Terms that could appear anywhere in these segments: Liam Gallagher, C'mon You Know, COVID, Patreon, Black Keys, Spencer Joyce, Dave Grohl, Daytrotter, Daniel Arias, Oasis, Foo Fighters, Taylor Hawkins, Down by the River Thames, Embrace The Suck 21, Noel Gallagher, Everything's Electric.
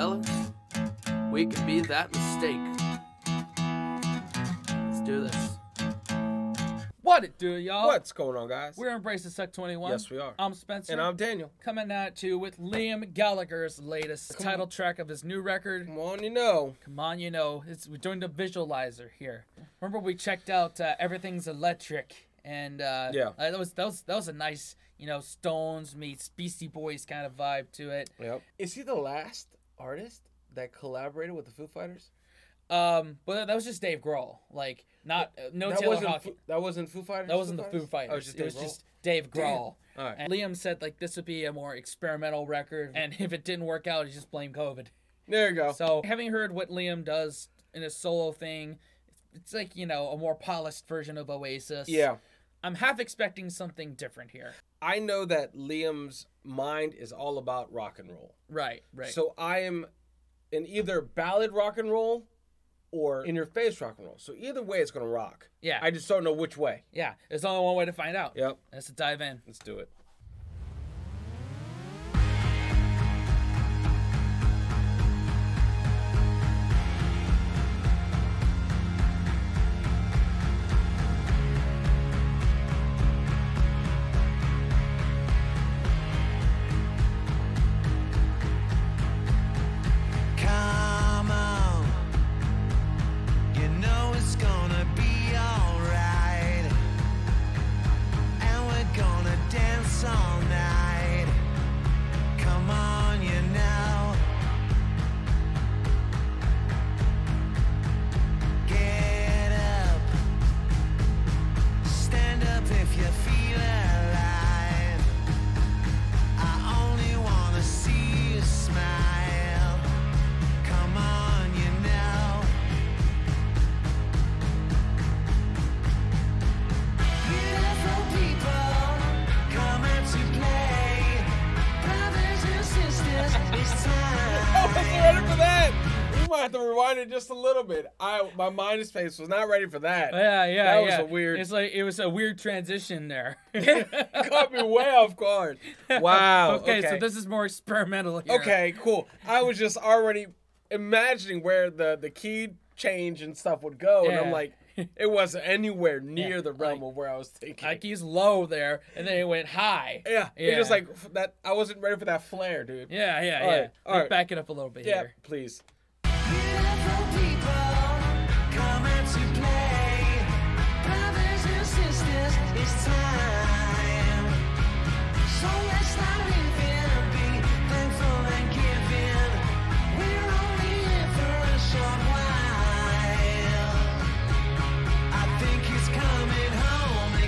fella, we can be that mistake. Let's do this. What it do, y'all? What's going on, guys? We're Embrace The Suck 21. Yes, we are. I'm Spencer. And I'm Daniel. Coming at you with Liam Gallagher's latest title track of his new record. C'mon You Know. C'mon You Know. We're doing the visualizer here. Remember we checked out Everything's Electric, and yeah, that was a nice, you know, Stones meets Beastie Boys kind of vibe to it. Yep. Is he the last artist that collaborated with the Foo Fighters? But that was just Dave Grohl. Like, not no Taylor Hawkins. That wasn't Foo Fighters. That wasn't the Foo Fighters. It was just Dave Grohl. All right. And Liam said like this would be a more experimental record, and if it didn't work out, he just blamed COVID. There you go. So having heard what Liam does in his solo thing, it's like, you know, a more polished version of Oasis. Yeah. I'm half expecting something different here. I know that Liam's mind is all about rock and roll. Right, right. So I am in either ballad rock and roll or in your face rock and roll. So either way, it's going to rock. Yeah. I just don't know which way. Yeah. There's only one way to find out. Yep. Let's dive in. Let's do it. Have to rewind it just a little bit. My mind space was not ready for that. Yeah. That was a weird. It's like it was a weird transition there. Caught me way off guard. Wow. Okay, so this is more experimental here. Okay, cool. I was just already imagining where the key change and stuff would go, and I'm like, it wasn't anywhere near the realm of where I was thinking. Like he's low there, and then it went high. Yeah. It's just like that. I wasn't ready for that flare, dude. Yeah. All right. Back it up a little bit here. Yeah, please. It's time, so let's not even be thankful and giving. We're only here for a short while. I think he's coming home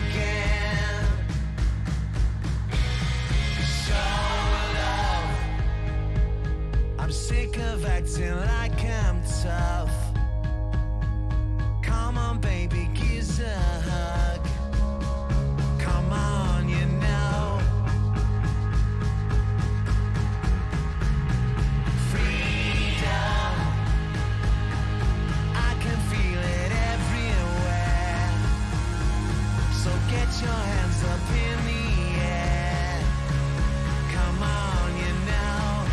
again. So love, I'm sick of acting like I'm tough. Come on baby, give a hug. C'mon You Know. Freedom, I can feel it everywhere. So get your hands up in the air. C'mon You Know.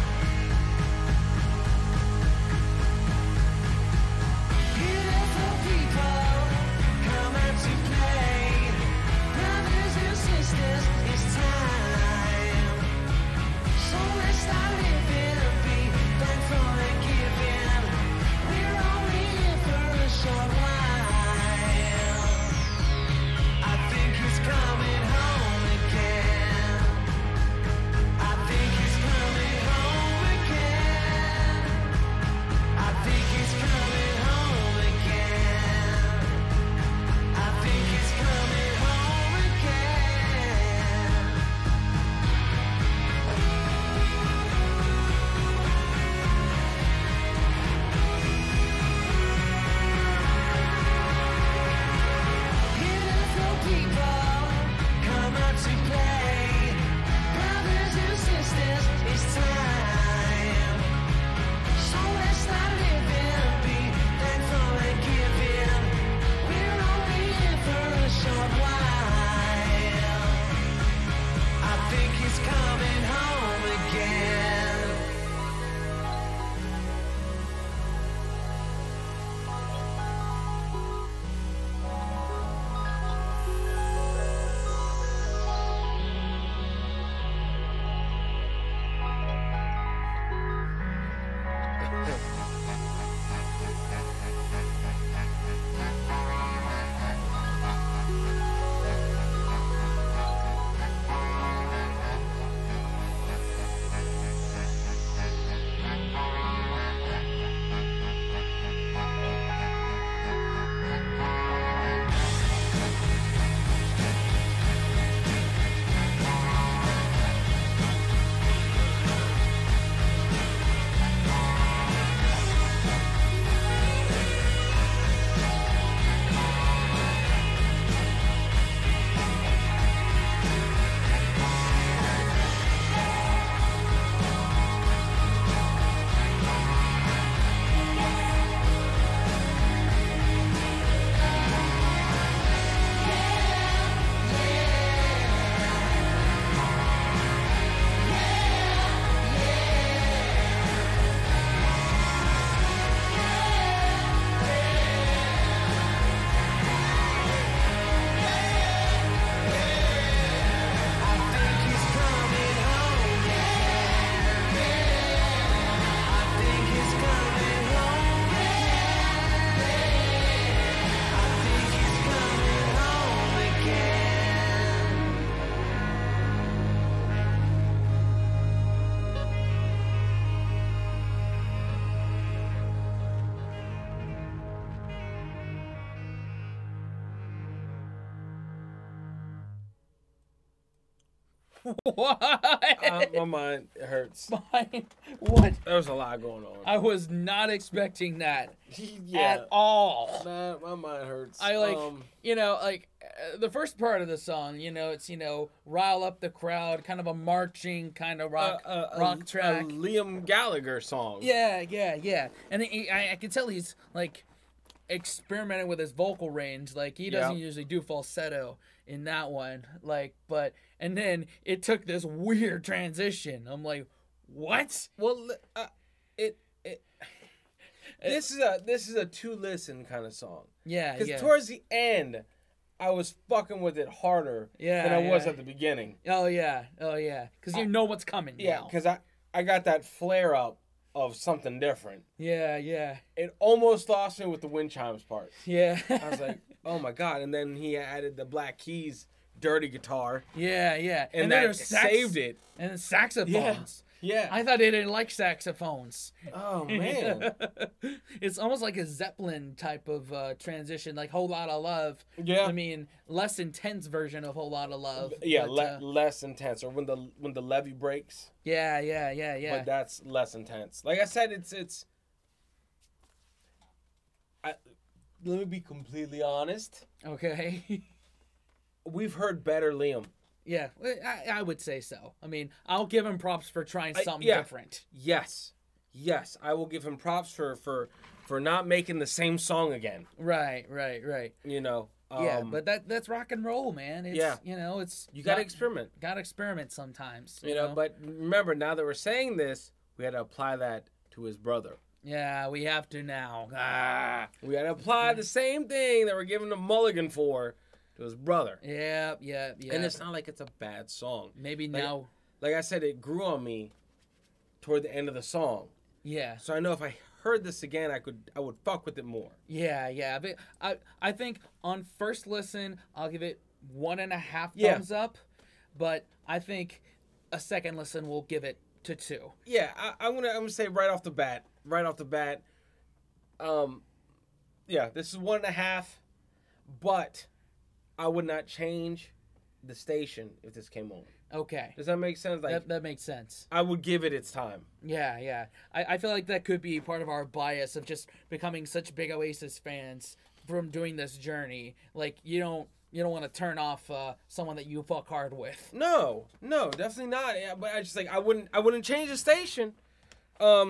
What? My mind hurts. What? There was a lot going on. I was not expecting that at all. Nah, my mind hurts. I like, you know, like the first part of the song, you know, it's, you know, rile up the crowd, kind of a marching kind of rock track. A Liam Gallagher song. Yeah, yeah, yeah. And he, I can tell he's like experimenting with his vocal range. Like he doesn't usually do falsetto in that one. Like, but... And then it took this weird transition. I'm like, what? Well, this is a two listen kind of song. Yeah, yeah. Because towards the end, I was fucking with it harder than I was at the beginning. Oh yeah, oh yeah. Because you know what's coming. Yeah, because I got that flare up of something different. Yeah, yeah. It almost lost me with the wind chimes part. Yeah. I was like, oh my god. And then he added the Black Keys. Dirty guitar. Yeah, yeah. And that saved it. And saxophones. Yeah, yeah. I thought they didn't like saxophones. Oh, man. It's almost like a Zeppelin type of transition, like Whole Lotta Love. Yeah. I mean, less intense version of Whole Lotta Love. Yeah, but, less intense. Or when the levee breaks. Yeah, yeah, yeah, yeah. But that's less intense. Like I said, it's... Let me be completely honest. Okay. We've heard better Liam. Yeah, I would say so. I mean, I'll give him props for trying something different. Yes. Yes, I will give him props for not making the same song again. Right, right, right. You know. Yeah, but that's rock and roll, man. It's, yeah. You know, it's... You got to experiment. Got to experiment sometimes. You know, but remember, now that we're saying this, we had to apply that to his brother. Yeah, we have to now. We got to apply the same thing that we're giving him Mulligan for. It was brother. Yeah, yeah, yeah. And it's not like it's a bad song. Maybe like, now. Like I said, it grew on me toward the end of the song. Yeah. So I know if I heard this again, I would fuck with it more. Yeah, yeah. But I think on first listen, I'll give it 1.5 thumbs up. But I think a second listen will give it to 2. Yeah, I'm gonna say right off the bat. Yeah, this is 1.5, but. I would not change the station if this came on. Okay. Does that make sense? Like, that makes sense. I would give it its time. Yeah, yeah. I feel like that could be part of our bias of just becoming such big Oasis fans from doing this journey. Like, you don't want to turn off someone that you fuck hard with. No, no, definitely not. Yeah, but I just like I wouldn't change the station. But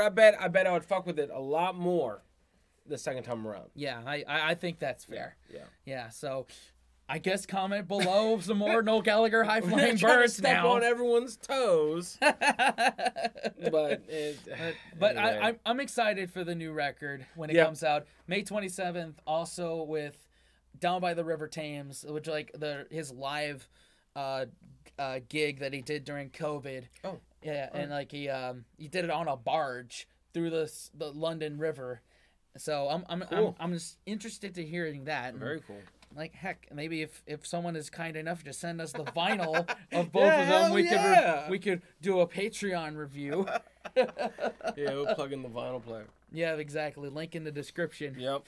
I bet I would fuck with it a lot more. The second time around. Yeah, I think that's fair. Yeah. Yeah, so I guess comment below some more Noel Gallagher High Flying Birds now. Step on everyone's toes. But anyway. I'm excited for the new record when it comes out May 27th. Also with Down by the River Thames, which like his live gig that he did during COVID. Oh. Yeah, and like he did it on a barge through the London River. So I'm just interested to hearing that. Very cool. Like heck, maybe if someone is kind enough to send us the vinyl of both of them, we could do a Patreon review. Yeah, we'll plug in the vinyl player. Yeah, exactly. Link in the description. Yep.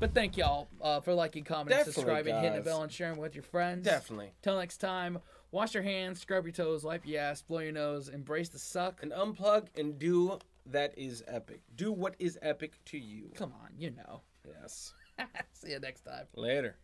But thank y'all for liking, commenting, subscribing, hitting the bell, and sharing with your friends. Definitely. Till next time, wash your hands, scrub your toes, wipe your ass, blow your nose, embrace the suck, and unplug and do. That is epic. Do what is epic to you. C'mon, you know. Yes. See you next time. Later.